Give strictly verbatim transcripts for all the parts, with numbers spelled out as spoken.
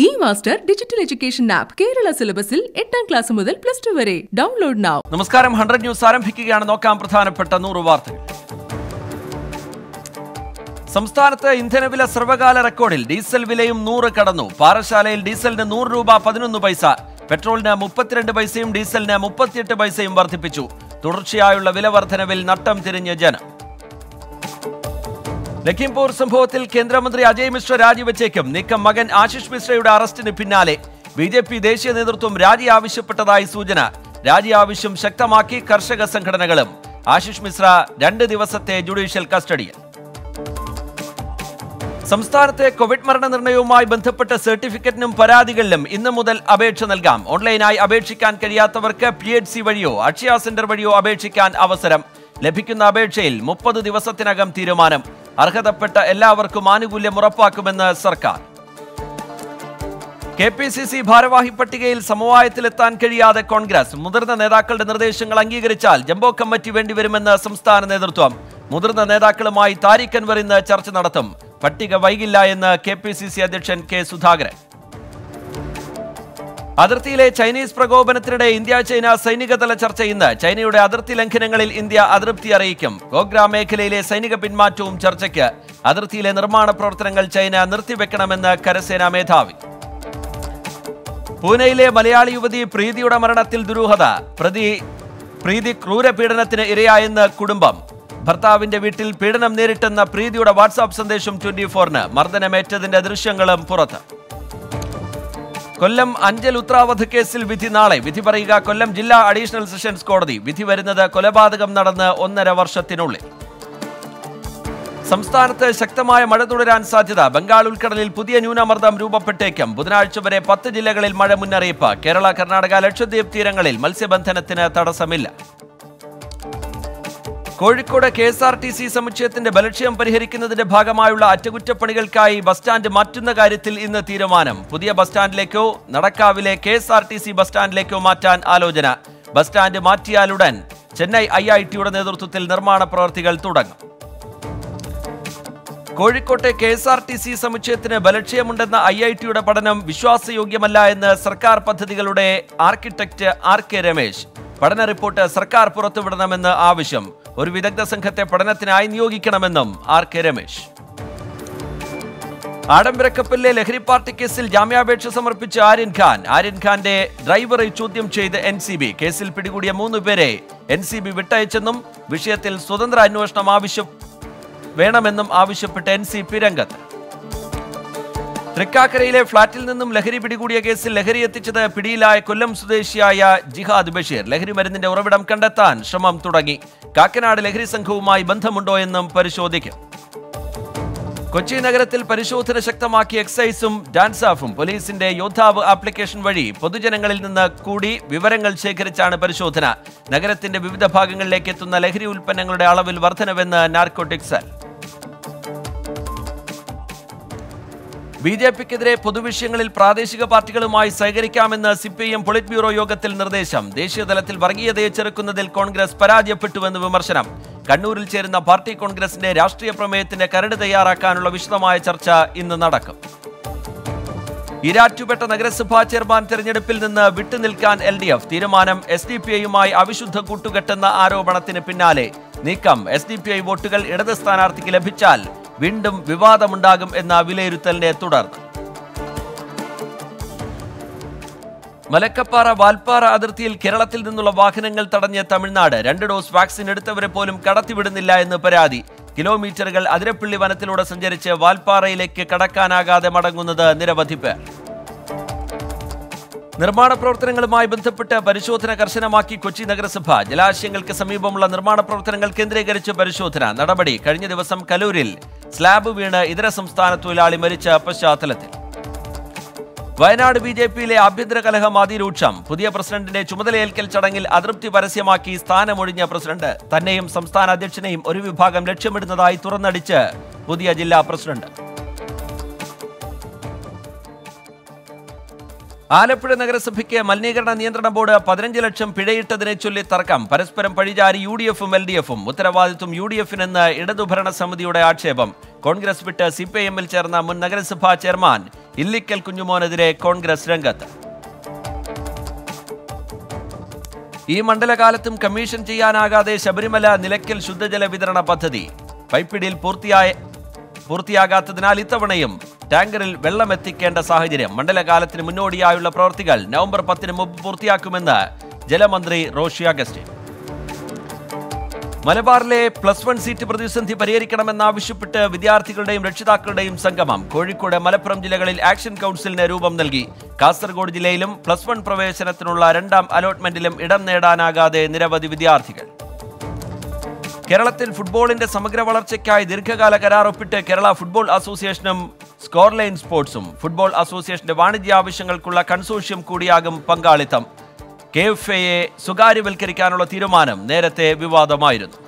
Digital education app Kerala സിലബസിൽ എട്ടാം class മുതൽ പ്ലസ് ടു വരെ ഡൗൺലോഡ് നൗ. നമസ്കാരം, നൂറ് ന്യൂസ് ആരംഭിക്കുകയാണ്. നോക്കാം പ്രധാനപ്പെട്ട നൂറ് വാർത്തകൾ. സംസ്ഥാനത്തെ ഇന്ധനവില സർവകാല റെക്കോർഡിൽ. ഡീസൽ വിലയും നൂറ് കടന്നു. പാറശാലയിൽ ഡീസലിന് നൂറ് രൂപ പതിനൊന്ന് പൈസ, പെട്രോളിന് മുപ്പത്തിരണ്ട് പൈസയും ഡീസലിന് മുപ്പത്തിയെട്ട് പൈസയും വർദ്ധിപ്പിച്ചു. തുടർച്ചയായുള്ള വിലവർദ്ധനവിൽ നട്ടം തിരിഞ്ഞ ജനം. ലഖിംപൂർ സംഭവത്തിൽ കേന്ദ്രമന്ത്രി അജയ് മിശ്ര രാജിവെച്ചേക്കും. നീക്കം മകൻ ആശിഷ് മിശ്രയുടെ അറസ്റ്റിന് പിന്നാലെ ബി ജെ പി ദേശീയ നേതൃത്വം രാജി ആവശ്യപ്പെട്ടതായി സൂചന. രാജി ആവശ്യം ശക്തമാക്കി കർഷക സംഘടനകളും. ആശിഷ് മിശ്ര രണ്ട് ദിവസത്തെ ജുഡീഷ്യൽ കസ്റ്റഡിയിൽ. സംസ്ഥാനത്തെ കോവിഡ് മരണനിർണയവുമായി ബന്ധപ്പെട്ട സർട്ടിഫിക്കറ്റിനും പരാതികളിലും ഇന്ന് മുതൽ അപേക്ഷ നൽകാം. ഓൺലൈനായി അപേക്ഷിക്കാൻ കഴിയാത്തവർക്ക് പി എച്ച് സി വഴിയോ അക്ഷയ സെന്റർ വഴിയോ അപേക്ഷിക്കാൻ അവസരം. ലഭിക്കുന്ന അപേക്ഷയിൽ മുപ്പത് ദിവസത്തിനകം തീരുമാനം. അർഹതപ്പെട്ട എല്ലാവർക്കും ആനുകൂല്യം ഉറപ്പാക്കുമെന്ന് സർക്കാർ. കെ പി സി സി ഭാരവാഹി പട്ടികയിൽ സമവായത്തിലെത്താൻ കഴിയാതെ കോൺഗ്രസ്. മുതിർന്ന നേതാക്കളുടെ നിർദ്ദേശങ്ങൾ അംഗീകരിച്ചാൽ ജംബോ കമ്മിറ്റി വേണ്ടിവരുമെന്ന് സംസ്ഥാന നേതൃത്വം. മുതിർന്ന നേതാക്കളുമായി താരിഖ് അൻവർ ഇന്ന് ചർച്ച നടത്തും. പട്ടിക വൈകില്ല എന്ന് കെ പി സി സി അധ്യക്ഷൻ കെ സുധാകരൻ. അതിർത്തിയിലെ ചൈനീസ് പ്രകോപനത്തിനിടെ ഇന്ത്യ ചൈന സൈനികതല ചർച്ച ഇന്ന്. ചൈനയുടെ അതിർത്തി ലംഘനങ്ങളിൽ ഇന്ത്യ അതൃപ്തി അറിയിക്കും. ഗോഗ്ര മേഖലയിലെ സൈനിക പിന്മാറ്റവും ചർച്ചയ്ക്ക്. അതിർത്തിയിലെ നിർമ്മാണ പ്രവർത്തനങ്ങൾ ചൈന നിർത്തിവെക്കണമെന്ന് കരസേനാ മേധാവി. പൂനെയിലെ മലയാളി യുവതി പ്രീതിയുടെ മരണത്തിൽ ദുരൂഹത. പ്രതി പ്രീതി ക്രൂരപീഡനത്തിന് ഇരയായെന്ന് കുടുംബം. ഭർത്താവിന്റെ വീട്ടിൽ പീഡനം നേരിട്ടെന്ന പ്രീതിയുടെ വാട്സാപ്പ് സന്ദേശം ട്വന്റി ഫോറിന്. മർദ്ദനമേറ്റതിന്റെ ദൃശ്യങ്ങളും പുറത്ത്. കൊല്ലം അഞ്ചൽ ഉത്രാവധ കേസിൽ വിധി നാളെ. വിധി പറയുക കൊല്ലം ജില്ലാ അഡീഷണൽ സെഷൻസ് കോടതി. വിധി വരുന്നത് കൊലപാതകം നടന്ന് ഒന്നര വർഷത്തിനുള്ളിൽ. സംസ്ഥാനത്ത് ശക്തമായ മഴ തുടരാൻ സാധ്യത. ബംഗാൾ ഉൾക്കടലിൽ പുതിയ ന്യൂനമർദ്ദം രൂപപ്പെട്ടേക്കും. ബുധനാഴ്ച വരെ പത്ത് ജില്ലകളിൽ മഴ മുന്നറിയിപ്പ്. കേരള, കർണാടക, ലക്ഷദ്വീപ് തീരങ്ങളിൽ മത്സ്യബന്ധനത്തിന് തടസ്സമില്ല. Kozhikode K S R T C സമുച്ചയത്തിന്റെ ബലക്ഷയം പരിഹരിക്കുന്നതിന്റെ ഭാഗമായുള്ള അറ്റകുറ്റപ്പണികൾക്കായി ബസ് സ്റ്റാൻഡ് മാറ്റുന്ന കാര്യത്തിൽ ഇന്ന് തീരുമാനം. പുതിയ ബസ് സ്റ്റാൻഡിലേക്കോ നടക്കാവിലെ K S R T C bus സ്റ്റാൻഡിലേക്കോ മാറ്റാൻ ആലോചന. ബസ് സ്റ്റാൻഡ് മാറ്റിയാലുടൻ ചെന്നൈ ഐ ഐ ടിയുടെ നേതൃത്വത്തിൽ നിർമ്മാണ പ്രവൃത്തികൾ തുടങ്ങും. കോഴിക്കോട്ടെ K S R T C സമുച്ചയത്തിന് ബലക്ഷയമുണ്ടെന്ന ഐ ഐ ടിയുടെ പഠനം വിശ്വാസയോഗ്യമല്ല എന്ന് സർക്കാർ പദ്ധതികളുടെ ആർക്കിടെക്ട് ആർ കെ രമേശ്. പഠന റിപ്പോർട്ട് സർക്കാർ പുറത്തുവിടണമെന്ന് ആവശ്യം. ഒരു വിദഗ്ധ സംഘത്തെ പഠനത്തിനായി നിയോഗിക്കണമെന്നും ആർ കെ രമേശ്. ആഡംബരക്കപ്പലിലെ ലഹരി പാർട്ടി കേസിൽ ജാമ്യാപേക്ഷ സമർപ്പിച്ച ആര്യൻ ഖാൻ. ആര്യൻ ഖാന്റെ ഡ്രൈവറെ ചോദ്യം ചെയ്ത് എൻ സി ബി. കേസിൽ പിടികൂടിയ മൂന്ന് പേരെ എൻ സി ബി വിട്ടയച്ചെന്നും വിഷയത്തിൽ സ്വതന്ത്ര അന്വേഷണം ആവശ്യം വേണമെന്നും ആവശ്യപ്പെട്ട് എൻ സി പി രംഗത്ത്. തൃക്കാക്കരയിലെ ഫ്ളാറ്റിൽ നിന്നും ലഹരി പിടികൂടിയ കേസിൽ ലഹരി എത്തിച്ചത് പിടിയിലായ കൊല്ലം സ്വദേശിയായ ജിഹാദ് ബഷീർ. ലഹരി മരുന്നിന്റെ ഉറവിടം കണ്ടെത്താൻ ശ്രമം തുടങ്ങി. കാക്കനാട് ലഹരി സംഘവുമായി ബന്ധമുണ്ടോ എന്നും പരിശോധിക്കും. കൊച്ചി നഗരത്തിൽ പരിശോധന ശക്തമാക്കി എക്സൈസും ഡാൻസാഫും. പോലീസിന്റെ യോദ്ധാവ് ആപ്ലിക്കേഷൻ വഴി പൊതുജനങ്ങളിൽ നിന്ന് കൂടി വിവരങ്ങൾ ശേഖരിച്ചാണ് പരിശോധന. നഗരത്തിന്റെ വിവിധ ഭാഗങ്ങളിലേക്ക് എത്തുന്ന ലഹരി ഉൽപ്പന്നങ്ങളുടെ അളവിൽ വർധനവെന്ന് നാർക്കോട്ടിക് സെൽ. ബി ജെ പിക്കെതിരെ പൊതുവിഷയങ്ങളിൽ പ്രാദേശിക പാർട്ടികളുമായി സഹകരിക്കാമെന്ന് C P I M politburo യോഗത്തിൽ നിർദ്ദേശം. ദേശീയതലത്തിൽ വർഗീയതയെ ചെറുക്കുന്നതിൽ കോൺഗ്രസ് പരാജയപ്പെട്ടുവെന്ന് വിമർശനം. കണ്ണൂരിൽ ചേരുന്ന പാർട്ടി കോൺഗ്രസിന്റെ രാഷ്ട്രീയ പ്രമേയത്തിന്റെ കരട് തയ്യാറാക്കാനുള്ള വിശദമായ ചർച്ച ഇന്ന് നടക്കും. ഇരാറ്റുപേട്ട നഗരസഭാ ചെയർമാൻ തെരഞ്ഞെടുപ്പിൽ നിന്ന് വിട്ടുനിൽക്കാൻ എൽ ഡി എഫ് തീരുമാനം. എസ് ഡി പി ഐയുമായി അവിശുദ്ധ കൂട്ടുകെട്ടെന്ന ആരോപണത്തിന് പിന്നാലെ നീക്കം. എസ് ഡി പി ഐ വോട്ടുകൾ ഇടത് സ്ഥാനാർത്ഥിക്ക് ലഭിച്ചാൽ വീണ്ടും വിവാദമുണ്ടാകും എന്ന വിലയിരുത്തലിനെ തുടർന്ന് മലക്കപ്പാറ വാൽപ്പാറ അതിർത്തിയിൽ കേരളത്തിൽ നിന്നുള്ള വാഹനങ്ങൾ തടഞ്ഞ തമിഴ്നാട്. രണ്ട് ഡോസ് വാക്സിൻ എടുത്തവരെ പോലും കടത്തിവിടുന്നില്ല എന്ന് പരാതി. കിലോമീറ്ററുകൾ അതിരപ്പള്ളി വനത്തിലൂടെ സഞ്ചരിച്ച് വാൽപ്പാറയിലേക്ക് കടക്കാനാകാതെ മടങ്ങുന്നത് നിരവധി പേർ. നിർമ്മാണ പ്രവർത്തനങ്ങളുമായി ബന്ധപ്പെട്ട് പരിശോധന കർശനമാക്കി കൊച്ചി നഗരസഭ. ജലാശയങ്ങൾക്ക് സമീപമുള്ള നിർമ്മാണ പ്രവർത്തനങ്ങൾ കേന്ദ്രീകരിച്ച് പരിശോധന നടപടി. കഴിഞ്ഞ ദിവസം കലൂരിൽ സ്ലാബ് വീണ് ഇതര സംസ്ഥാന തൊഴിലാളി മരിച്ച പശ്ചാത്തലത്തിൽ. വയനാട് ബി ജെ പിയിലെ ആഭ്യന്തര കലഹം അതിരൂക്ഷം. പുതിയ പ്രസിഡന്റിന്റെ ചുമതലയേൽക്കൽ ചടങ്ങിൽ അതൃപ്തി പരസ്യമാക്കി സ്ഥാനമൊഴിഞ്ഞ പ്രസിഡന്റ്. തന്നെയും സംസ്ഥാന അധ്യക്ഷനെയും ഒരു വിഭാഗം ലക്ഷ്യമിടുന്നതായി തുറന്നടിച്ച് പുതിയ ജില്ലാ പ്രസിഡന്റ്. ആലപ്പുഴ നഗരസഭയ്ക്ക് മലിനീകരണ നിയന്ത്രണ ബോർഡ് പതിനഞ്ച് ലക്ഷം പിഴയിട്ടതിനെ ചൊല്ലി തർക്കം. പരസ്പരം പഴിചാരി യു ഡി എഫും എൽ ഡി എഫും. ഉത്തരവാദിത്വം യു ഡി എഫിനെന്ന് ഇടതുഭരണ സമിതിയുടെ ആക്ഷേപം. കോൺഗ്രസ് വിട്ട് സി പി ഐ എമ്മിൽ ചേർന്ന മുൻ നഗരസഭാ ചെയർമാൻ ഇല്ലിക്കൽ കുഞ്ഞുമോനെതിരെ കോൺഗ്രസ് രംഗത്ത്. ഈ മണ്ഡലകാലത്തും കമ്മീഷൻ ചെയ്യാനാകാതെ ശബരിമല നിലയ്ക്കൽ ശുദ്ധജല വിതരണ പദ്ധതി പൈപ്പിടിയിൽ പൂർത്തിയായ പൂർത്തിയാകാത്തതിനാൽ ഇത്തവണയും ടാങ്കറിൽ വെള്ളം എത്തിക്കേണ്ട സാഹചര്യം. മണ്ഡലകാലത്തിന് മുന്നോടിയായുള്ള പ്രവൃത്തികൾ നവംബർ പത്തിന് മുമ്പ് പൂർത്തിയാക്കുമെന്ന് ജലമന്ത്രി റോഷി അഗസ്റ്റിൻ. മലബാറിലെ പ്ലസ് വൺ സീറ്റ് പ്രതിസന്ധി പരിഹരിക്കണമെന്നാവശ്യപ്പെട്ട് വിദ്യാർത്ഥികളുടെയും രക്ഷിതാക്കളുടെയും സംഗമം. കോഴിക്കോട് മലപ്പുറം ജില്ലകളിൽ ആക്ഷൻ കൗൺസിലിന് രൂപം നൽകി. കാസർഗോഡ് ജില്ലയിലും പ്ലസ് വൺ പ്രവേശനത്തിനുള്ള രണ്ടാം അലോട്ട്മെന്റിലും ഇടം നേടാനാകാതെ നിരവധി വിദ്യാർത്ഥികൾ. കേരളത്തിൽ ഫുട്ബോളിന്റെ സമഗ്ര വളർച്ചയ്ക്കായി ദീർഘകാല കരാർ ഒപ്പിട്ട് കേരള ഫുട്ബോൾ അസോസിയേഷനും സ്കോർലൈൻ സ്പോർട്സും. ഫുട്ബോൾ അസോസിയേഷന്റെ വാണിജ്യ ആവശ്യങ്ങൾക്കുള്ള കൺസോഷ്യം കൂടിയാകും പങ്കാളിത്തം. കെ എഫ് എയെ സ്വകാര്യവൽക്കരിക്കാനുള്ള തീരുമാനം നേരത്തെ വിവാദമായിരുന്നു.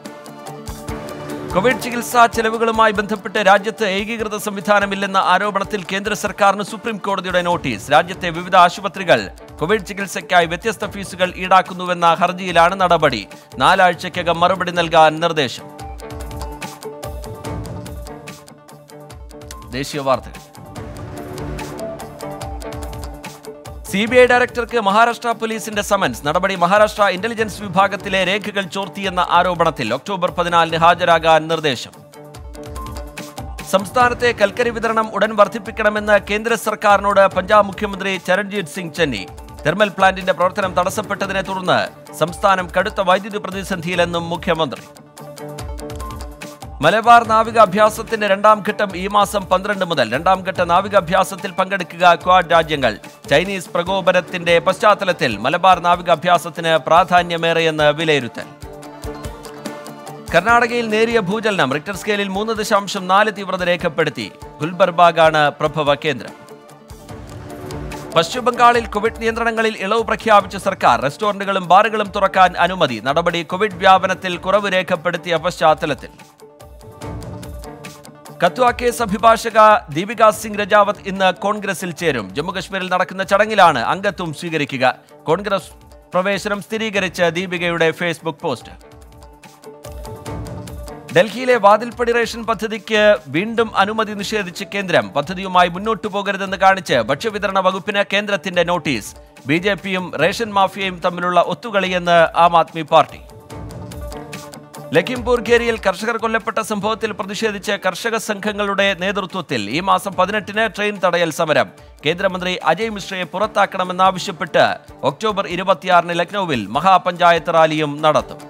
കോവിഡ് ചികിത്സാ ചെലവുകളുമായി ബന്ധപ്പെട്ട് രാജ്യത്ത് ഏകീകൃത സംവിധാനമില്ലെന്ന ആരോപണത്തിൽ കേന്ദ്ര സർക്കാരിന് സുപ്രീം കോടതിയുടെ നോട്ടീസ്. രാജ്യത്തെ വിവിധ ആശുപത്രികൾ കോവിഡ് ചികിത്സയ്ക്കായി വ്യത്യസ്ത ഫീസുകൾ ഈടാക്കുന്നുവെന്ന ഹർജിയിലാണ് നടപടി. നാലാഴ്ചയ്ക്കകം മറുപടി നൽകാൻ നിർദ്ദേശം. സിബിഐ ഡയറക്ടർക്ക് മഹാരാഷ്ട്ര പോലീസിന്റെ സമൻസ്. നടപടി മഹാരാഷ്ട്ര ഇന്റലിജൻസ് വിഭാഗത്തിലെ രേഖകൾ ചോർത്തിയെന്ന ആരോപണത്തിൽ ഒക്ടോബർ പതിനാലിന് ഹാജരാകാൻ നിർദ്ദേശം. സംസ്ഥാനത്തെ കൽക്കരി വിതരണം ഉടൻ വർദ്ധിപ്പിക്കണമെന്ന് കേന്ദ്ര സർക്കാരിനോട് പഞ്ചാബ് മുഖ്യമന്ത്രി ചരൺജിത് സിംഗ് ചെന്നി. തെർമൽ പ്ലാന്റിന്റെ പ്രവർത്തനം തടസ്സപ്പെട്ടതിനെ തുടർന്ന് സംസ്ഥാനം കടുത്ത വൈദ്യുതി പ്രതിസന്ധിയിലെന്നും മുഖ്യമന്ത്രി. മലബാർ നാവികാഭ്യാസത്തിന്റെ രണ്ടാം ഘട്ടം ഈ മാസം പന്ത്രണ്ട് മുതൽ. രണ്ടാം ഘട്ട നാവികാഭ്യാസത്തിൽ പങ്കെടുക്കുക ക്വാഡ് രാജ്യങ്ങൾ. ചൈനീസ് പ്രകോപനത്തിന്റെ പശ്ചാത്തലത്തിൽ മലബാർ നാവികാഭ്യാസത്തിന് പ്രാധാന്യമേറെയെന്ന് വിലയിരുത്തൽ. കർണാടകയിൽ നേരിയ ഭൂചലനം. റിക്ടർ സ്കെയിലിൽ മൂന്ന് ദശാംശം നാല് തീവ്രത രേഖപ്പെടുത്തി. ഗുൽബർഗാണ് പ്രഭവ കേന്ദ്രം. പശ്ചിമബംഗാളിൽ കോവിഡ് നിയന്ത്രണങ്ങളിൽ ഇളവ് പ്രഖ്യാപിച്ച സർക്കാർ. റെസ്റ്റോറന്റുകളും ബാറുകളും തുറക്കാൻ അനുമതി. നടപടി കോവിഡ് വ്യാപനത്തിൽ കുറവ് രേഖപ്പെടുത്തിയ പശ്ചാത്തലത്തിൽ. കത്വ കേസ് അഭിഭാഷക ദീപിക സിംഗ് രജാവത്ത് ഇന്ന് കോൺഗ്രസിൽ ചേരും. ജമ്മുകശ്മീരിൽ നടക്കുന്ന ചടങ്ങിലാണ് അംഗത്വം സ്വീകരിക്കുക. കോൺഗ്രസ് പ്രവേശനം സ്ഥിരീകരിച്ച ദീപികയുടെ ഫേസ്ബുക്ക് പോസ്റ്റ്. ഡൽഹിയിലെ വാതിൽപ്പടി റേഷൻ പദ്ധതിക്ക് വീണ്ടും അനുമതി നിഷേധിച്ച് കേന്ദ്രം. പദ്ധതിയുമായി മുന്നോട്ടു പോകരുതെന്ന് കാണിച്ച് ഭക്ഷ്യവിതരണ വകുപ്പിന് കേന്ദ്രത്തിന്റെ നോട്ടീസ്. ബി ജെ പിയും റേഷൻ മാഫിയയും തമ്മിലുള്ള ഒത്തുകളിയെന്ന് ആം ആദ്മി പാർട്ടി. ലഖിംപൂർ ഖേരിയിൽ കർഷകർ കൊല്ലപ്പെട്ട സംഭവത്തിൽ പ്രതിഷേധിച്ച് കർഷക സംഘങ്ങളുടെ നേതൃത്വത്തിൽ ഈ മാസം പതിനെട്ടിന് ട്രെയിൻ തടയൽ സമരം. കേന്ദ്രമന്ത്രി അജയ് മിശ്രയെ പുറത്താക്കണമെന്നാവശ്യപ്പെട്ട് ഒക്ടോബർ ഇരുപത്തിയാറിന് ലക്നൌവിൽ മഹാപഞ്ചായത്ത് റാലിയും നടത്തും.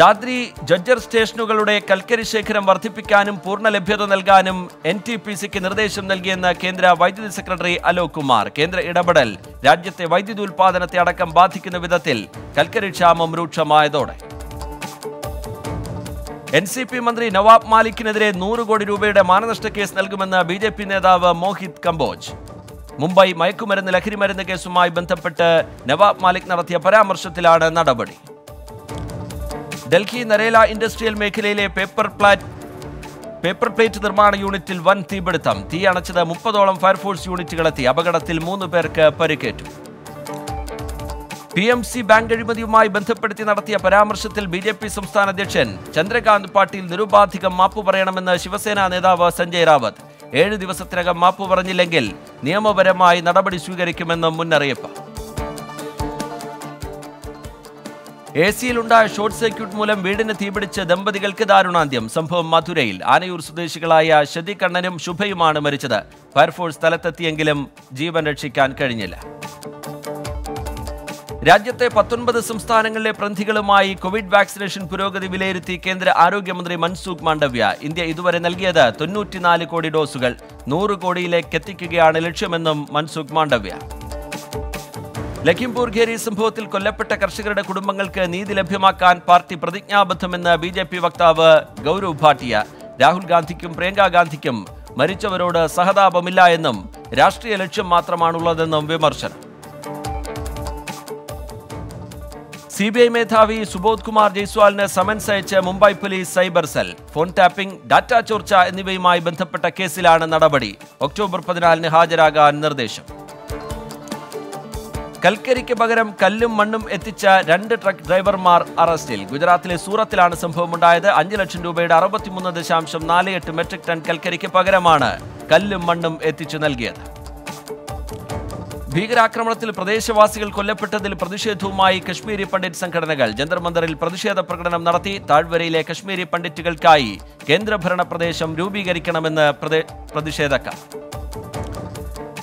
ദാദ്രി ജഡ്ജർ സ്റ്റേഷനുകളുടെ കൽക്കരി ശേഖരം വർദ്ധിപ്പിക്കാനും പൂർണ്ണ ലഭ്യത നൽകാനും എൻ ടി പി സിക്ക് നിർദ്ദേശം നൽകിയെന്ന് കേന്ദ്ര വൈദ്യുതി സെക്രട്ടറി അലോക് കുമാർ. കേന്ദ്ര ഇടപെടൽ രാജ്യത്തെ വൈദ്യുതി ഉൽപ്പാദനത്തെ അടക്കം ബാധിക്കുന്ന വിധത്തിൽ കൽക്കരി ക്ഷാമം രൂക്ഷമായതോടെ. എൻ സി പി മന്ത്രി നവാബ് മാലിക്കിനെതിരെ നൂറ് കോടി രൂപയുടെ മാനനഷ്ട കേസ് നൽകുമെന്ന് ബി ജെ പി നേതാവ് മോഹിത് കംബോജ്. മുംബൈ മയക്കുമരുന്ന് ലഹരിമരുന്ന് കേസുമായി ബന്ധപ്പെട്ട് നവാബ് മാലിക് നടത്തിയ പരാമർശത്തിലാണ് നടപടി. ഡൽഹി നരേല ഇൻഡസ്ട്രിയൽ മേഖലയിലെ പേപ്പർ പ്ലാറ്റ് പേപ്പർ പ്ലേറ്റ് നിർമ്മാണ യൂണിറ്റിൽ വൻ തീപിടുത്തം. തീ അണച്ചത് മുപ്പതോളം ഫയർഫോഴ്സ് യൂണിറ്റുകളെത്തി. അപകടത്തിൽ മൂന്ന് പേർക്ക് പരിക്കേറ്റു. പി എം സി ബാങ്ക് അഴിമതിയുമായി ബന്ധപ്പെടുത്തി നടത്തിയ പരാമർശത്തിൽ ബി ജെ പി സംസ്ഥാന അധ്യക്ഷൻ ചന്ദ്രകാന്ത് പാട്ടീൽ നിരുപാധികം മാപ്പു പറയണമെന്ന് ശിവസേന നേതാവ് സഞ്ജയ് റാവത്ത്. ഏഴ് ദിവസത്തിനകം മാപ്പു പറഞ്ഞില്ലെങ്കിൽ നിയമപരമായി നടപടി സ്വീകരിക്കുമെന്നും മുന്നറിയിപ്പ്. എ സിയിലുണ്ടായ ഷോർട്ട് സർക്യൂട്ട് മൂലം വീടിന് തീപിടിച്ച് ദമ്പതികൾക്ക് ദാരുണാന്ത്യം. സംഭവം മധുരയിൽ. ആനയൂർ സ്വദേശികളായ ഷതി കണ്ണനും ശുഭയുമാണ് മരിച്ചത്. ഫയർഫോഴ്സ് സ്ഥലത്തെത്തിയെങ്കിലും ജീവൻ രക്ഷിക്കാൻ കഴിഞ്ഞില്ല. രാജ്യത്തെ പത്തൊൻപത് സംസ്ഥാനങ്ങളിലെ പ്രതിനിധികളുമായി കോവിഡ് വാക്സിനേഷൻ പുരോഗതി വിലയിരുത്തി കേന്ദ്ര ആരോഗ്യമന്ത്രി മൻസൂഖ് മാണ്ഡവ്യ. ഇന്ത്യ ഇതുവരെ നൽകിയത് തൊണ്ണൂറ്റിനാല് കോടി ഡോസുകൾ. നൂറ് കോടിയിലേക്ക് എത്തിക്കുകയാണ് ലക്ഷ്യമെന്നും മൻസൂഖ് മാണ്ഡവ്യ. ലഖിംപൂർ ഖേരി സംഭവത്തിൽ കൊല്ലപ്പെട്ട കർഷകരുടെ കുടുംബങ്ങൾക്ക് നീതി ലഭ്യമാക്കാൻ പാർട്ടി പ്രതിജ്ഞാബദ്ധമെന്ന് ബി ജെ പി വക്താവ് ഗൗരവ് ഭാട്ടിയ. രാഹുൽ ഗാന്ധിക്കും പ്രിയങ്കാ ഗാന്ധിക്കും മരിച്ചവരോട് സഹതാപമില്ല എന്നും രാഷ്ട്രീയ ലക്ഷ്യം മാത്രമാണുള്ളതെന്നും വിമർശനം. സിബിഐ മേധാവി സുബോധ് കുമാർ ജയ്സ്വാളിന് സമൻസ് അയച്ച് Mumbai police cyber cell. Phone tapping, data ചോർച്ച എന്നിവയുമായി ബന്ധപ്പെട്ട കേസിലാണ് നടപടി. ഒക്ടോബർ പതിനാലിന് ഹാജരാകാൻ നിർദ്ദേശം. കൽക്കരിക്ക് പകരം കല്ലും മണ്ണും എത്തിച്ച രണ്ട് ട്രക്ക് ഡ്രൈവർമാർ അറസ്റ്റിൽ. ഗുജറാത്തിലെ സൂറത്തിലാണ് സംഭവമുണ്ടായത്. അഞ്ച് ലക്ഷം രൂപയുടെ അറുപത്തിമൂന്ന് ദശാംശം നാല് എട്ട് മെട്രിക് ടൺ കൽക്കരിക്ക് പകരമാണ് കല്ലും മണ്ണും എത്തിച്ചു നൽകിയത്. ഭീകരാക്രമണത്തിൽ പ്രദേശവാസികൾ കൊല്ലപ്പെട്ടതിൽ പ്രതിഷേധവുമായി കശ്മീരി പണ്ഡിറ്റ് സംഘടനകൾ ജന്തർ മന്ദറിൽ പ്രതിഷേധ പ്രകടനം നടത്തി. താഴ്വരയിലെ കശ്മീരി പണ്ഡിറ്റുകൾക്കായി കേന്ദ്രഭരണ പ്രദേശം രൂപീകരിക്കണമെന്ന് പ്രതിഷേധക്കാർ.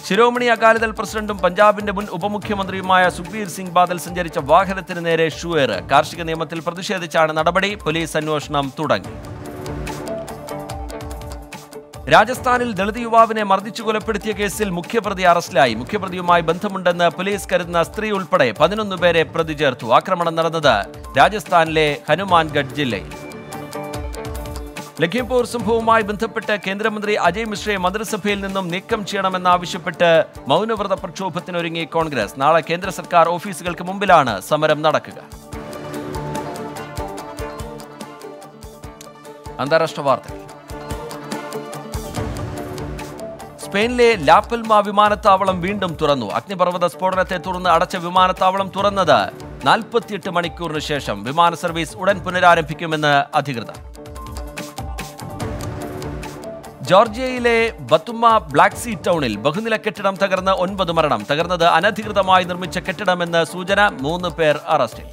ശിരോമണി അകാലിദൾ പ്രസിഡന്റും പഞ്ചാബിന്റെ മുൻ ഉപമുഖ്യമന്ത്രിയുമായ സുഖ്ബീർ സിംഗ് ബാദൽ സഞ്ചരിച്ച വാഹനത്തിന് നേരെ ഷുവേർ. കാർഷിക നിയമത്തിൽ പ്രതിഷേധിച്ചാണ് നടപടി. പോലീസ് അന്വേഷണം തുടങ്ങി. രാജസ്ഥാനിൽ ദളിത് യുവാവിനെ മർദ്ദിച്ചു കൊലപ്പെടുത്തിയ കേസിൽ മുഖ്യപ്രതി അറസ്റ്റിലായി. മുഖ്യപ്രതിയുമായി ബന്ധമുണ്ടെന്ന് പോലീസ് കരുതുന്ന സ്ത്രീ ഉൾപ്പെടെ പതിനൊന്ന് പേരെ പ്രതി ചേർത്തു. ആക്രമണം നടന്നത് രാജസ്ഥാനിലെ ഹനുമാൻഗഡ് ജില്ലയിൽ. ലഖീംപൂർ സംഭവവുമായി ബന്ധപ്പെട്ട് കേന്ദ്രമന്ത്രി അജയ് മിശ്രയെ മന്ത്രിസഭയിൽ നിന്നും നീക്കം ചെയ്യണമെന്നാവശ്യപ്പെട്ട് മൗനവ്രത പ്രക്ഷോഭത്തിനൊരുങ്ങി കോൺഗ്രസ്. നാളെ കേന്ദ്ര സർക്കാർ ഓഫീസുകൾക്ക് മുമ്പിലാണ് സമരം നടക്കുക. അന്താരാഷ്ട്ര വാർത്തകൾ. സ്പെയിനിലെ ലാപൽമ വിമാനത്താവളം വീണ്ടും തുറന്നു. അഗ്നിപർവ്വത സ്ഫോടനത്തെ തുടർന്ന് അടച്ച വിമാനത്താവളം തുറന്നത് നാൽപ്പത്തിയെട്ട് മണിക്കൂറിന് ശേഷം. വിമാന സർവീസ് ഉടൻ പുനരാരംഭിക്കുമെന്ന് അധികൃതർ. ജോർജിയയിലെ ബത്തുമ്മ ബ്ലാക്ക് സീ ടൗണിൽ ബഹുനില കെട്ടിടം തകർന്ന് ഒൻപത് മരണം. തകർന്നത് അനധികൃതമായി നിർമ്മിച്ച കെട്ടിടമെന്ന് സൂചന. മൂന്ന് പേർ അറസ്റ്റിൽ.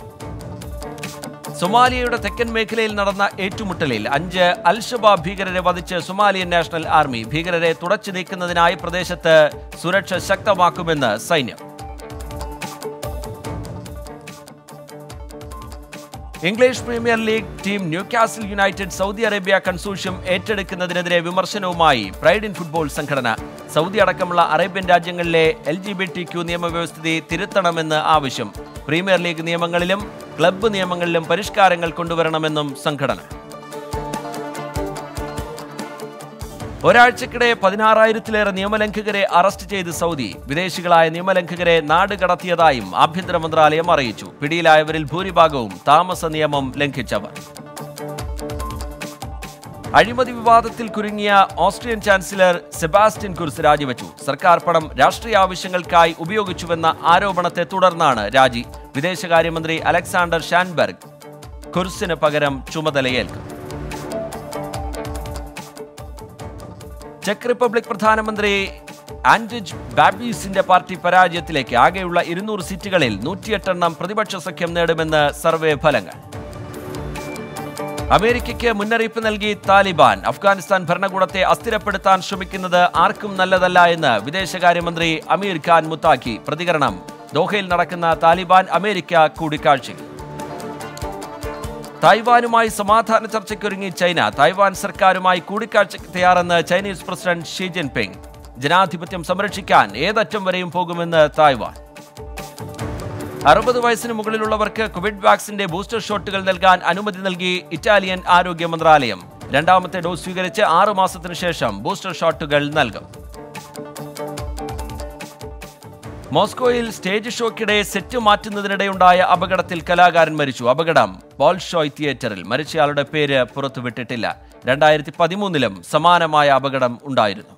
സൊമാലിയയുടെ തെക്കൻ മേഖലയിൽ നടന്ന ഏറ്റുമുട്ടലിൽ അഞ്ച് അൽഷബാബ് ഭീകരരെ വധിച്ച് സൊമാലിയൻ നാഷണൽ ആർമി. ഭീകരരെ തുടച്ചു നീക്കുന്നതിനായി പ്രദേശത്ത് സുരക്ഷ ശക്തമാക്കുമെന്ന് സൈന്യം. English premier league team Newcastle United Saudi Arabia consortium ഏറ്റെടുക്കുന്നതിനെതിരെ വിമർശനവുമായി പ്രൈഡ് ഇൻ ഫുട്ബോൾ സംഘടന. സൗദി അടക്കമുള്ള അറേബ്യൻ രാജ്യങ്ങളിലെ L G B T Q നിയമവ്യവസ്ഥിതി തിരുത്തണമെന്ന് ആവശ്യം. പ്രീമിയർ ലീഗ് നിയമങ്ങളിലും ക്ലബ്ബ് നിയമങ്ങളിലും പരിഷ്കാരങ്ങൾ കൊണ്ടുവരണമെന്നും സംഘടന. ഒരാഴ്ചക്കിടെ പതിനാറായിരത്തിലേറെ നിയമലംഘകരെ അറസ്റ്റ് ചെയ്ത് സൗദി. വിദേശികളായ നിയമലംഘകരെ നാട് കടത്തിയതായും ആഭ്യന്തര മന്ത്രാലയം അറിയിച്ചു. പിടിയിലായവരിൽ ഭൂരിഭാഗവും താമസ നിയമം ലംഘിച്ചവർ. അഴിമതി വിവാദത്തിൽ കുരുങ്ങിയ ഓസ്ട്രിയൻ ചാൻസലർ സെബാസ്റ്റ്യൻ കുർസ് രാജിവെച്ചു. സർക്കാർ പണം രാഷ്ട്രീയ ആവശ്യങ്ങൾക്കായി ഉപയോഗിച്ചുവെന്ന ആരോപണത്തെ തുടർന്നാണ് രാജി. വിദേശകാര്യമന്ത്രി അലക്സാണ്ടർ ഷാൻബെർഗ് കുർസിന് പകരം ചുമതലയേൽക്കും. ചെക്ക് റിപ്പബ്ലിക് പ്രധാനമന്ത്രി ആൻഡ്രിജ് ബാബീസിന്റെ പാർട്ടി പരാജയത്തിലേക്ക്. ആകെയുള്ള ഇരുന്നൂറ് സീറ്റുകളിൽ നൂറ്റിയെട്ടെണ്ണം പ്രതിപക്ഷ സഖ്യം നേടുമെന്ന് സർവേ ഫലങ്ങൾ. അമേരിക്കയ്ക്ക് മുന്നറിയിപ്പ് നൽകി താലിബാൻ. അഫ്ഗാനിസ്ഥാൻ ഭരണകൂടത്തെ അസ്ഥിരപ്പെടുത്താൻ ശ്രമിക്കുന്നത് ആർക്കും നല്ലതല്ല എന്ന് വിദേശകാര്യമന്ത്രി അമീർ ഖാൻ മുത്താഖി. പ്രതികരണം ദോഹയിൽ നടക്കുന്ന താലിബാൻ അമേരിക്ക കൂടിക്കാഴ്ചയിൽ. തായ്വാനുമായി സമാധാന ചർച്ചയ്ക്കൊരുങ്ങി ചൈന. തായ്വാൻ സർക്കാരുമായി കൂടിക്കാഴ്ചയ്ക്ക് തയ്യാറെന്ന് ചൈനീസ് പ്രസിഡന്റ് ഷീ ജിൻപിങ്. ജനാധിപത്യം സംരക്ഷിക്കാൻ ഏതറ്റം വരെയും പോകുമെന്ന് തായ്വാൻ. അറുപത് വയസ്സിന് മുകളിലുള്ളവർക്ക് കോവിഡ് വാക്സിന്റെ ബൂസ്റ്റർ ഷോട്ടുകൾ നൽകാൻ അനുമതി നൽകി ഇറ്റാലിയൻ ആരോഗ്യ മന്ത്രാലയം. രണ്ടാമത്തെ ഡോസ് സ്വീകരിച്ച് ആറു മാസത്തിനു ശേഷം ബൂസ്റ്റർ ഷോട്ടുകൾ നൽകും. മോസ്കോയിൽ സ്റ്റേജ് ഷോയ്ക്കിടെ സെറ്റ് മാറ്റുന്നതിനിടെയുണ്ടായ അപകടത്തിൽ കലാകാരൻ മരിച്ചു. അപകടം ബോൾഷോയ് തിയേറ്ററിൽ. മരിച്ചയാളുടെ പേര് പുറത്തുവിട്ടിട്ടില്ല. രണ്ടായിരത്തി പതിമൂന്നിലും സമാനമായ അപകടം ഉണ്ടായിരുന്നു.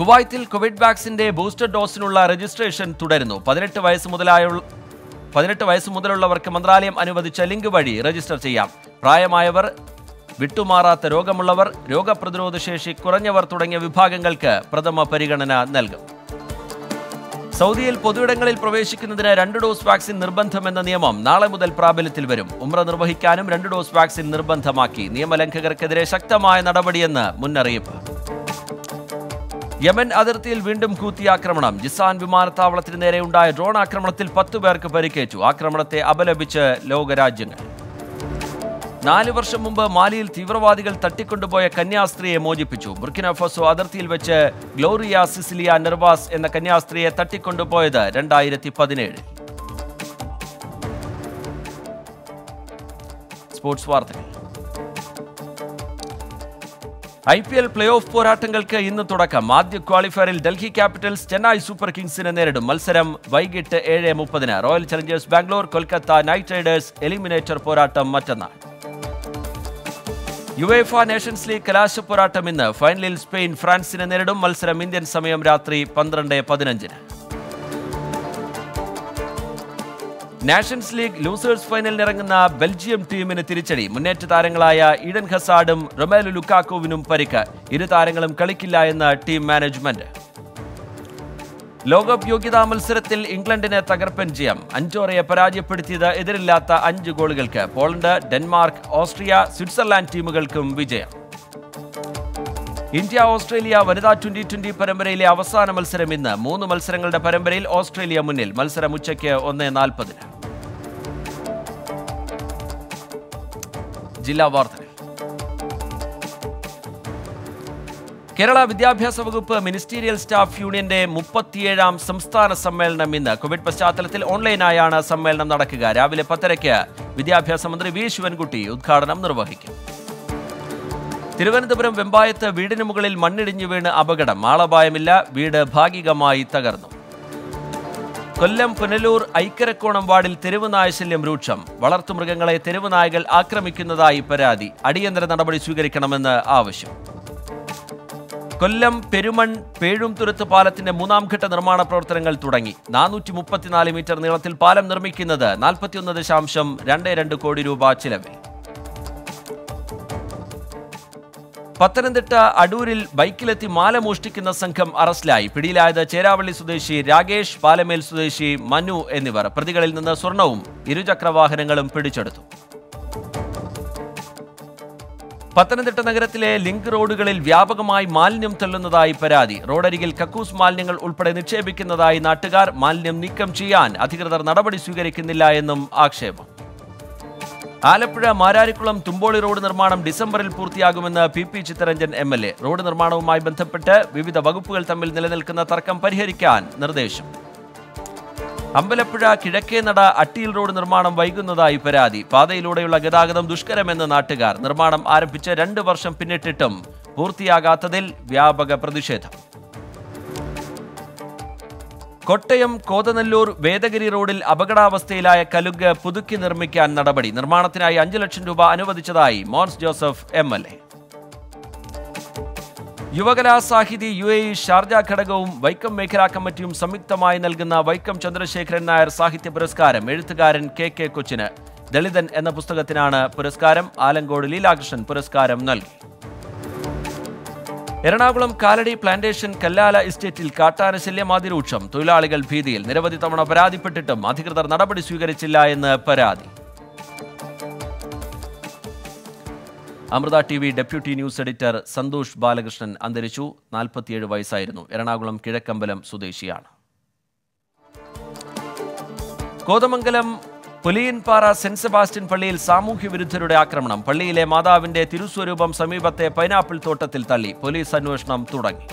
കുവൈത്തിൽ കോവിഡ് വാക്സിന്റെ ബൂസ്റ്റർ ഡോസിനുള്ള രജിസ്ട്രേഷൻ തുടരുന്നു. പതിനെട്ട് വയസ്സ് മുതലായുള്ള പതിനെട്ട് വയസ്സ് മുതലുള്ളവർക്ക് മന്ത്രാലയം അനുവദിച്ച ലിങ്ക് വഴി രജിസ്റ്റർ ചെയ്യാം. പ്രായമായവർ, വിട്ടുമാറാത്ത രോഗമുള്ളവർ, രോഗപ്രതിരോധ ശേഷി കുറഞ്ഞവർ തുടങ്ങിയ വിഭാഗങ്ങൾക്ക് പ്രഥമ പരിഗണന നൽകും. സൗദിയിൽ പൊതുയിടങ്ങളിൽ പ്രവേശിക്കുന്നതിന് രണ്ട് ഡോസ് വാക്സിൻ നിർബന്ധമെന്ന നിയമം നാളെ മുതൽ പ്രാബല്യത്തിൽ വരും. ഉംറ നിർവഹിക്കാനും രണ്ട് ഡോസ് വാക്സിൻ നിർബന്ധമാക്കി. നിയമലംഘകർക്കെതിരെ ശക്തമായ നടപടിയെന്ന് മുന്നറിയിപ്പ്. യമൻ അതിർത്തിയിൽ വീണ്ടും കൂത്തിയാക്രമണം. ജിസാൻ വിമാനത്താവളത്തിന് നേരെയുണ്ടായ ഡ്രോൺ ആക്രമണത്തിൽ പത്തു പേർക്ക് പരിക്കേറ്റു. ആക്രമണത്തെ അപലപിച്ച് ലോകരാജ്യങ്ങൾ. നാല് വർഷം മുമ്പ് മാലിയിൽ തീവ്രവാദികൾ തട്ടിക്കൊണ്ടുപോയ കന്യാസ്ത്രീയെ മോചിപ്പിച്ചു. ബുർക്കിനാഫാസോ അതിർത്തിയിൽ വെച്ച് ഗ്ലോറിയ സിസിലിയ നെർവാസ് എന്ന കന്യാസ്ത്രീയെ തട്ടിക്കൊണ്ടുപോയത് രണ്ടായിരത്തി പതിനേഴ്. സ്പോർട്സ് വാർത്തകൾ. I P L play off പോരാട്ടങ്ങൾക്ക് ഇന്ന് തുടക്കം. ആദ്യ ക്വാളിഫയറിൽ ഡൽഹി ക്യാപിറ്റൽസ് ചെന്നൈ സൂപ്പർ കിങ്സിനെ നേരിടും. മത്സരം വൈകിട്ട് ഏഴ് മുപ്പതിന്. Royal Challengers Bangalore, Kolkata night Riders eliminator പോരാട്ടം മറ്റന്നാൾ. യുവേഫ നേഷൻസ് ലീഗ് കലാശപ്പോരാട്ടം ഇന്ന്. ഫൈനലിൽ സ്പെയിൻ ഫ്രാൻസിനെ നേരിടും. മത്സരം ഇന്ത്യൻ സമയം രാത്രി പന്ത്രണ്ട് പതിനഞ്ചിന്. നാഷൻസ് ലീഗ് ലൂസേഴ്സ് ഫൈനലിനിറങ്ങുന്ന ബെൽജിയം ടീമിന് തിരിച്ചടി. മുന്നേറ്റ താരങ്ങളായ ഈഡൻ ഹസാർഡും റൊമേലു ലുക്കാക്കോവിനും പരിക്ക്. ഇരു താരങ്ങളും കളിക്കില്ല എന്ന് ടീം മാനേജ്മെന്റ്. ലോകകപ്പ് യോഗ്യതാ മത്സരത്തിൽ ഇംഗ്ലണ്ടിനെ തകർപ്പൻ ജയം. അഞ്ചോറയെ പരാജയപ്പെടുത്തിയത് എതിരില്ലാത്ത അഞ്ച് ഗോളുകൾക്ക്. പോളണ്ട്, ഡെൻമാർക്ക്, ഓസ്ട്രിയ, സ്വിറ്റ്സർലാൻഡ് ടീമുകൾക്കും വിജയം. ഇന്ത്യ ഓസ്ട്രേലിയ വനിതാ ട്വന്റി ട്വന്റി പരമ്പരയിലെ അവസാന മത്സരം ഇന്ന്. മൂന്ന് മത്സരങ്ങളുടെ പരമ്പരയിൽ ഓസ്ട്രേലിയ മുന്നിൽ. മത്സരം ഉച്ചയ്ക്ക് ഒന്ന് നാൽപ്പതിന്. ജില്ലാ വാർത്തകൾ. കേരള വിദ്യാഭ്യാസ വകുപ്പ് മിനിസ്റ്റീരിയൽ സ്റ്റാഫ് യൂണിയന്റെ മുപ്പത്തിയേഴാം സംസ്ഥാന സമ്മേളനം ഇന്ന്. കോവിഡ് പശ്ചാത്തലത്തിൽ ഓൺലൈനായാണ് സമ്മേളനം നടക്കുക. രാവിലെ പത്തരയ്ക്ക് വിദ്യാഭ്യാസ മന്ത്രി വി ശിവൻകുട്ടി ഉദ്ഘാടനം നിർവഹിക്കും. തിരുവനന്തപുരം വെമ്പായത്ത് വീടിന് മുകളിൽ മണ്ണിടിഞ്ഞു വീണ് അപകടം. ആളപായമില്ല, വീട് ഭാഗികമായി തകർന്നു. കൊല്ലം പുനലൂർ ഐക്കരക്കോണം വാർഡിൽ തെരുവ് നായ ശല്യം രൂക്ഷം. വളർത്തുമൃഗങ്ങളെ തെരുവ് നായകൾ ആക്രമിക്കുന്നതായി പരാതി. അടിയന്തര നടപടി സ്വീകരിക്കണമെന്ന് ആവശ്യം. കൊല്ലം പെരുമൺ പേഴുംതുരുത്ത് പാലത്തിന്റെ മൂന്നാം ഘട്ട നിർമ്മാണ പ്രവർത്തനങ്ങൾ തുടങ്ങി. നാനൂറ്റി മുപ്പത്തിനാല് മീറ്റർ നീളത്തിൽ പാലം നിർമ്മിക്കുന്നത് നാൽപ്പത്തിയൊന്ന് ദശാംശം രണ്ട് രണ്ട് കോടി രൂപ ചിലവിൽ. പത്തനംതിട്ട അടൂരിൽ ബൈക്കിലെത്തി മാല മോഷ്ടിക്കുന്ന സംഘം അറസ്റ്റിലായി. പിടിയിലായത് ചേരാവള്ളി സ്വദേശി രാകേഷ്, പാലമേൽ സ്വദേശി മനു എന്നിവർ. പ്രതികളിൽ നിന്ന് സ്വർണവും ഇരുചക്രവാഹനങ്ങളും പിടിച്ചെടുത്തു. പത്തനംതിട്ട നഗരത്തിലെ ലിങ്ക് റോഡുകളിൽ വ്യാപകമായി മാലിന്യം തള്ളുന്നതായി പരാതി. റോഡരികിൽ കക്കൂസ് മാലിന്യങ്ങൾ ഉൾപ്പെടെ നിക്ഷേപിക്കുന്നതായി നാട്ടുകാർ. മാലിന്യം നീക്കം ചെയ്യാൻ അധികൃതർ നടപടി സ്വീകരിക്കുന്നില്ല എന്നും ആക്ഷേപം. ആലപ്പുഴ മാരാരിക്കുളം തുമ്പോളി റോഡ് നിർമ്മാണം ഡിസംബറിൽ പൂർത്തിയാകുമെന്ന് P P Chittaranjan M L A. Road നിർമ്മാണവുമായി ബന്ധപ്പെട്ട് വിവിധ വകുപ്പുകൾ തമ്മിൽ നിലനിൽക്കുന്ന തർക്കം പരിഹരിക്കാൻ നിർദ്ദേശം. അമ്പലപ്പുഴ കിഴക്കേനട അട്ടിയിൽ റോഡ് നിർമ്മാണം വൈകുന്നതായി പരാതി. പാതയിലൂടെയുള്ള ഗതാഗതം ദുഷ്കരമെന്ന് നാട്ടുകാർ. നിർമ്മാണം ആരംഭിച്ച് രണ്ട് വർഷം പിന്നിട്ടിട്ടും പൂർത്തിയാകാത്തതിൽ വ്യാപക പ്രതിഷേധം. കോട്ടയം കോതനല്ലൂർ വേദഗിരി റോഡിൽ അപകടാവസ്ഥയിലായ കലുങ്ക് പുതുക്കി നിർമ്മിക്കാൻ നടപടി. നിർമ്മാണത്തിനായി അഞ്ചു ലക്ഷം രൂപ അനുവദിച്ചതായി Mons Joseph M L A. Yuvakalasahithi U A E Sharjah ഘടകവും വൈക്കം മേഖലാ കമ്മിറ്റിയും സംയുക്തമായി നൽകുന്ന വൈക്കം ചന്ദ്രശേഖരൻ നായർ സാഹിത്യ പുരസ്കാരം എഴുത്തുകാരൻ കെ കെ കൊച്ചിന്. ദളിതൻ എന്ന പുസ്തകത്തിനാണ് പുരസ്കാരം. ആലങ്കോട് ലീലാകൃഷ്ണൻ പുരസ്കാരം നൽകി. എറണാകുളം കാലടി പ്ലാന്റേഷൻ കല്ലാല എസ്റ്റേറ്റിൽ കാട്ടാന ശല്യം അതിരൂക്ഷം. തൊഴിലാളികൾ ഭീതിയിൽ. നിരവധി തവണ പരാതിപ്പെട്ടിട്ടും അധികൃതർ നടപടി സ്വീകരിച്ചില്ല എന്ന് പരാതി. Amrita T V deputy news editor Santhosh Balakrishnan അന്തരിച്ചു. നാൽപ്പത്തിയേഴ് വയസ്സായിരുന്നു. എറണാകുളം കിഴക്കമ്പലം സ്വദേശിയാണ്. കോതമംഗലം പുലിയൻപാറ സെന്റ് സെബാസ്റ്റ്യൻ പള്ളിയിൽ സാമൂഹ്യ വിരുദ്ധരുടെ ആക്രമണം. പള്ളിയിലെ മാതാവിന്റെ തിരുസ്വരൂപം സമീപത്തെ പൈനാപ്പിൾ തോട്ടത്തിൽ തള്ളി. പോലീസ് അന്വേഷണം തുടങ്ങി.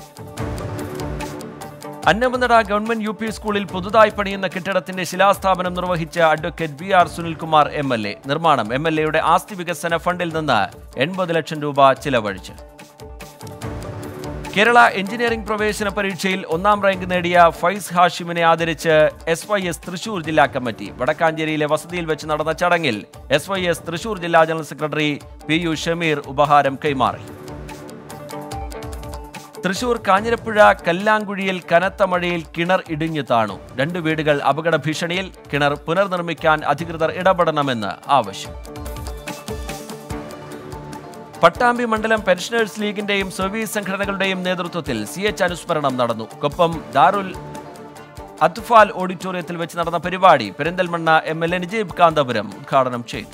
അന്നമനട ഗവൺമെന്റ് യു പി സ്കൂളിൽ പുതുതായി പണിയുന്ന കെട്ടിടത്തിന്റെ ശിലാസ്ഥാപനം നിർവഹിച്ച advocate V R Sunilkumar M L A. നിർമ്മാണം എം എൽ എയുടെ ആസ്തി വികസന ഫണ്ടിൽ നിന്ന് എൺപത് ലക്ഷം രൂപ ചിലവഴിച്ചു. കേരള എഞ്ചിനീയറിംഗ് പ്രവേശന പരീക്ഷയിൽ ഒന്നാം റാങ്ക് നേടിയ ഫൈസ് ഹാഷിമിനെ ആദരിച്ച് എസ് വൈ എസ് തൃശൂർ ജില്ലാ കമ്മിറ്റി. വടക്കാഞ്ചേരിയിലെ വസതിയിൽ വെച്ച് നടന്ന ചടങ്ങിൽ എസ് വൈ എസ് തൃശൂർ ജില്ലാ general secretary P U Shameer ഉപഹാരം കൈമാറി. തൃശൂർ കാഞ്ഞിരപ്പുഴ കല്ലാങ്കുഴിയിൽ കനത്ത മഴയിൽ കിണർ ഇടിഞ്ഞു താണു. രണ്ട് വീടുകൾ അപകട ഭീഷണിയിൽ. കിണർ പുനർനിർമ്മിക്കാൻ അധികൃതർ ഇടപെടണമെന്ന് ആവശ്യം. പട്ടാമ്പി മണ്ഡലം പെൻഷനേഴ്സ് ലീഗിന്റെയും സർവീസ് സംഘടനകളുടെയും നേതൃത്വത്തിൽ സി എച്ച് അനുസ്മരണം നടന്നു. കൊപ്പം ദാറുൽ അത്ഫാൽ ഓഡിറ്റോറിയത്തിൽ വെച്ച് നടന്ന പരിപാടി Perinthalmanna M L A Najeeb Kanthapuram ഉദ്ഘാടനം ചെയ്തു.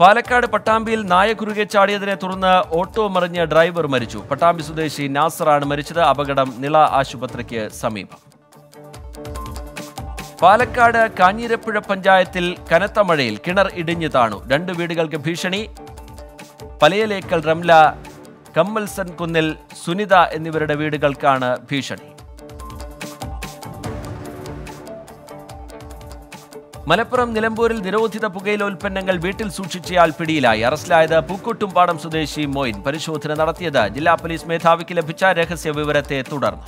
പാലക്കാട് പട്ടാമ്പിയിൽ നായ കുറുകെ ചാടിയതിനെ തുടർന്ന് ഓട്ടോ മറിഞ്ഞ ഡ്രൈവർ മരിച്ചു. പട്ടാമ്പി സ്വദേശി നാസറാണ് മരിച്ചത്. അപകടം നിള ആശുപത്രിക്ക് സമീപം. പാലക്കാട് കാഞ്ഞിരപ്പുഴ പഞ്ചായത്തിൽ കനത്ത മഴയിൽ കിണർ ഇടിഞ്ഞു താണു. രണ്ട് വീടുകൾക്ക് ഭീഷണി. പലയലേക്കൽ റംല, കമ്മൽസൻ കുന്നിൽ സുനിത എന്നിവരുടെ വീടുകൾക്കാണ് ഭീഷണി. മലപ്പുറം നിലമ്പൂരിൽ നിരോധിത പുകയില ഉൽപ്പന്നങ്ങൾ വീട്ടിൽ സൂക്ഷിച്ചയാൾ പിടിയിലായി. അറസ്റ്റിലായത് പൂക്കൂട്ടുംപാടം സ്വദേശി മോയിൻ. പരിശോധന നടത്തിയത് ജില്ലാ പോലീസ് മേധാവിക്ക് ലഭിച്ച രഹസ്യ വിവരത്തെ തുടർന്ന്.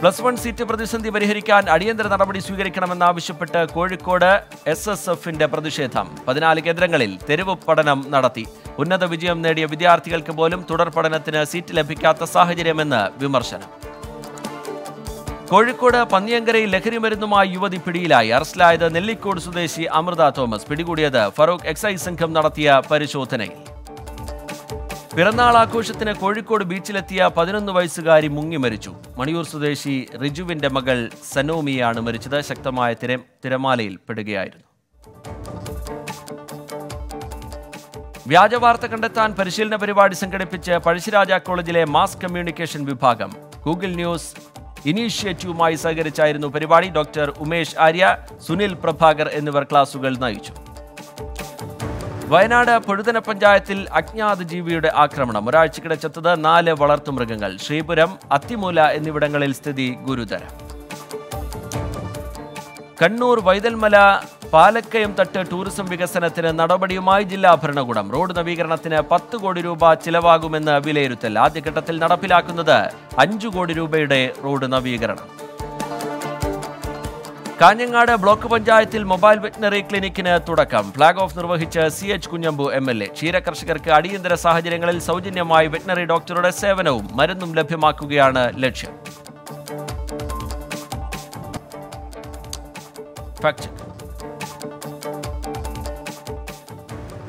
പ്ലസ് വൺ സീറ്റ് പ്രതിസന്ധി പരിഹരിക്കാൻ അടിയന്തര നടപടി സ്വീകരിക്കണമെന്നാവശ്യപ്പെട്ട് കോഴിക്കോട് എസ് എസ് എഫിന്റെ പ്രതിഷേധം. പതിനാല് കേന്ദ്രങ്ങളിൽ തെരുവ് പഠനം നടത്തി. ഉന്നത വിജയം നേടിയ വിദ്യാർത്ഥികൾക്ക് പോലും തുടർ പഠനത്തിന് സീറ്റ് ലഭിക്കാത്ത സാഹചര്യമെന്ന് വിമർശനം. കോഴിക്കോട് പന്നിയങ്കരയിൽ ലഹരിമരുന്നുമായി യുവതി പിടിയിലായി. അറസ്റ്റിലായത് നെല്ലിക്കോട് സ്വദേശി അമൃത തോമസ്. പിടികൂടിയത് ഫറൂഖ് എക്സൈസ് സംഘം നടത്തിയ പരിശോധനയിൽ. പിറന്നാൾ ആഘോഷത്തിന് കോഴിക്കോട് ബീച്ചിലെത്തിയ പതിനൊന്ന് വയസ്സുകാരി മുങ്ങി മരിച്ചു. മണിയൂർ സ്വദേശി റിജുവിന്റെ മകൾ സനോമിയാണ് മരിച്ചത്. ശക്തമായ തിര തിരമാലയിൽ പെടുകയായിരുന്നു. വ്യാജവാർത്ത കണ്ടെത്താൻ പരിശീലന പരിപാടി സംഘടിപ്പിച്ച് പഴശ്ശിരാജ കോളേജിലെ മാസ് കമ്മ്യൂണിക്കേഷൻ വിഭാഗം ഗൂഗിൾ ന്യൂസ് ഇനീഷ്യേറ്റീവുമായി സഹകരിച്ചായിരുന്നു പരിപാടി. ഡോക്ടർ ഉമേഷ് ആര്യ, സുനിൽ പ്രഭാകർ എന്നിവർ ക്ലാസുകൾ നയിച്ചു. വയനാട് പൊഴുതന പഞ്ചായത്തിൽ അജ്ഞാത ജീവിയുടെ ആക്രമണം. ഒരാഴ്ചക്കിടെ ചത്തത് നാല് വളർത്തുമൃഗങ്ങൾ. ശ്രീപുരം, അത്തിമൂല എന്നിവിടങ്ങളിൽ സ്ഥിതി ഗുരുതരം. കണ്ണൂർ വൈതൽമല പാലക്കയം തട്ട് ടൂറിസം വികസനത്തിന് നടപടിയുമായി ജില്ലാ ഭരണകൂടം. റോഡ് നവീകരണത്തിന് പത്ത് കോടി രൂപ ചിലവാകുമെന്ന് വിലയിരുത്തൽ. ആദ്യഘട്ടത്തിൽ നടപ്പിലാക്കുന്നത് അഞ്ചു കോടി രൂപയുടെ റോഡ് നവീകരണം. കാഞ്ഞങ്ങാട് ബ്ലോക്ക് പഞ്ചായത്തിൽ മൊബൈൽ വെറ്റിനറി ക്ലിനിക്കിന് തുടക്കം. ഫ്ളാഗ് ഓഫ് നിർവഹിച്ച് C H Kunhambu M L A. ക്ഷീരകർഷകർക്ക് അടിയന്തര സാഹചര്യങ്ങളിൽ സൗജന്യമായി വെറ്റിനറി ഡോക്ടറുടെ സേവനവും മരുന്നും ലഭ്യമാക്കുകയാണ് ലക്ഷ്യം.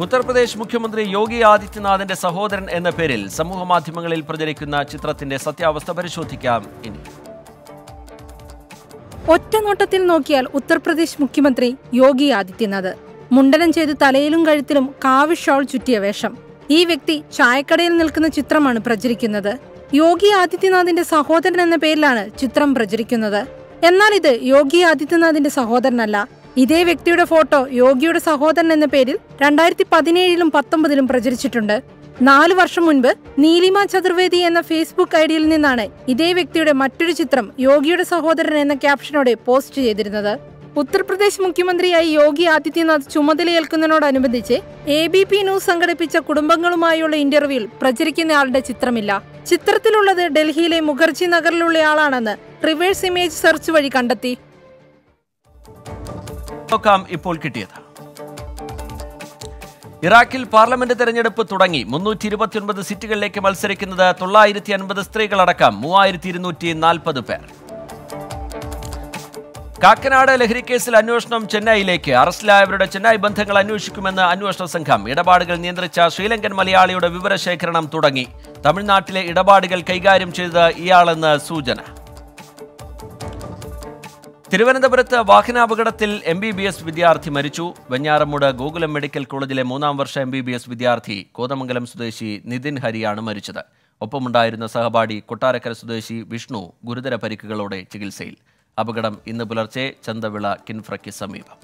ഉത്തർപ്രദേശ് മുഖ്യമന്ത്രി യോഗി ആദിത്യനാഥിന്റെ സഹോദരൻ എന്ന പേരിൽ സമൂഹമാധ്യമങ്ങളിൽ പ്രചരിക്കുന്ന ചിത്രത്തിന്റെ സത്യാവസ്ഥ പരിശോധിക്കാം ഇനി. ഒറ്റനോട്ടത്തിൽ നോക്കിയാൽ ഉത്തർപ്രദേശ് മുഖ്യമന്ത്രി യോഗി ആദിത്യനാഥ് മുണ്ടനം ചെയ്ത് തലയിലും കഴുത്തിലും കാവി ഷോൾ ചുറ്റിയ വേഷം. ഈ വ്യക്തി ചായക്കടയിൽ നിൽക്കുന്ന ചിത്രമാണ് പ്രചരിക്കുന്നത്. യോഗി ആദിത്യനാഥിന്റെ സഹോദരൻ എന്ന പേരിലാണ് ചിത്രം പ്രചരിക്കുന്നത്. എന്നാൽ ഇത് യോഗി ആദിത്യനാഥിന്റെ സഹോദരനല്ല. ഇതേ വ്യക്തിയുടെ ഫോട്ടോ യോഗിയുടെ സഹോദരൻ എന്ന പേരിൽ രണ്ടായിരത്തി പതിനേഴിലും പത്തൊമ്പതിലും പ്രചരിച്ചിട്ടുണ്ട്. നാലു വർഷം മുൻപ് നീലിമ ചതുർവേദി എന്ന ഫേസ്ബുക്ക് ഐഡിയിൽ നിന്നാണ് ഇതേ വ്യക്തിയുടെ മറ്റൊരു ചിത്രം യോഗിയുടെ സഹോദരൻ എന്ന ക്യാപ്ഷനോടെ പോസ്റ്റ് ചെയ്തിരുന്നത്. ഉത്തർപ്രദേശ് മുഖ്യമന്ത്രിയായി യോഗി ആദിത്യനാഥ് ചുമതലയേൽക്കുന്നതിനോടനുബന്ധിച്ച് എ ബി പി ന്യൂസ് സംഘടിപ്പിച്ച കുടുംബങ്ങളുമായുള്ള ഇന്റർവ്യൂവിൽ പ്രചരിക്കുന്നയാളുടെ ചിത്രമില്ല. ചിത്രത്തിലുള്ളത് ഡൽഹിയിലെ മുഖർജി നഗറിലുള്ളയാളാണെന്ന് റിവേഴ്സ് ഇമേജ് സെർച്ച് വഴി കണ്ടെത്തി. ഇറാഖിൽ പാർലമെന്റ് തെരഞ്ഞെടുപ്പ് തുടങ്ങി. മുന്നൂറ്റി ഇരുപത്തിയൊൻപത് സീറ്റുകളിലേക്ക് മത്സരിക്കുന്നത് തൊള്ളായിരത്തി അൻപത് സ്ത്രീകളടക്കം മൂവായിരത്തി ഇരുന്നൂറ്റി നാൽപ്പത് പേർ. കാക്കനാട് ലഹരിക്കേസിൽ അന്വേഷണം ചെന്നൈയിലേക്ക്. അറസ്റ്റിലായവരുടെ ചെന്നൈ ബന്ധങ്ങൾ അന്വേഷിക്കുമെന്ന് അന്വേഷണ സംഘം. ഇടപാടുകൾ നിയന്ത്രിച്ച ശ്രീലങ്കൻ മലയാളിയുടെ വിവരശേഖരണം തുടങ്ങി. തമിഴ്നാട്ടിലെ ഇടപാടുകൾ കൈകാര്യം ചെയ്ത് ഇയാളെന്ന് സൂചന. തിരുവനന്തപുരത്ത് വാഹനാപകടത്തിൽ എം ബി ബി എസ് വിദ്യാർത്ഥി മരിച്ചു. വെഞ്ഞാറമൂട് ഗോകുലം മെഡിക്കൽ കോളേജിലെ മൂന്നാം വർഷ എം ബി ബി എസ് വിദ്യാർത്ഥി കോതമംഗലം സ്വദേശി നിതിൻ ഹരിയാണ് മരിച്ചത്. ഒപ്പമുണ്ടായിരുന്ന സഹപാഠി കൊട്ടാരക്കര സ്വദേശി വിഷ്ണു ഗുരുതര പരിക്കുകളോടെ ചികിത്സയിൽ. അപകടം ഇന്ന് പുലർച്ചെ ചന്തവിള കിൻഫ്രയ്ക്ക് സമീപം.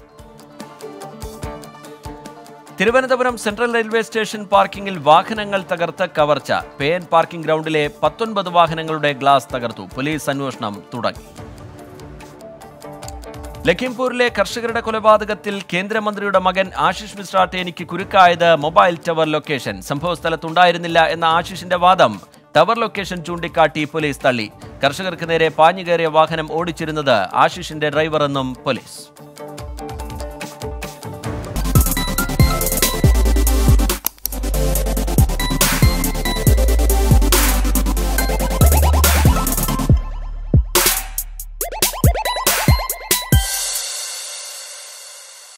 തിരുവനന്തപുരം സെൻട്രൽ റെയിൽവേ സ്റ്റേഷൻ പാർക്കിംഗിൽ വാഹനങ്ങൾ തകർത്ത് കവർച്ച. പേൻ പാർക്കിംഗ് ഗ്രൗണ്ടിലെ പത്തൊൻപത് വാഹനങ്ങളുടെ ഗ്ലാസ് തകർത്തു. പോലീസ് അന്വേഷണം തുടങ്ങി. ലഖിംപൂരിലെ കർഷകരുടെ കൊലപാതകത്തിൽ കേന്ദ്രമന്ത്രിയുടെ മകൻ ആശിഷ് മിശ്ര തേനിക്ക് കുരുക്കായത് മൊബൈൽ ടവർ ലൊക്കേഷൻ. സംഭവ സ്ഥലത്തുണ്ടായിരുന്നില്ല എന്ന ആശിഷിന്റെ വാദം ടവർ ലൊക്കേഷൻ ചൂണ്ടിക്കാട്ടി പോലീസ് തള്ളി. കർഷകർക്ക് നേരെ പാഞ്ഞുകയറിയ വാഹനം ഓടിച്ചിരുന്നത് ആശിഷിന്റെ ഡ്രൈവറെന്നും പോലീസ്.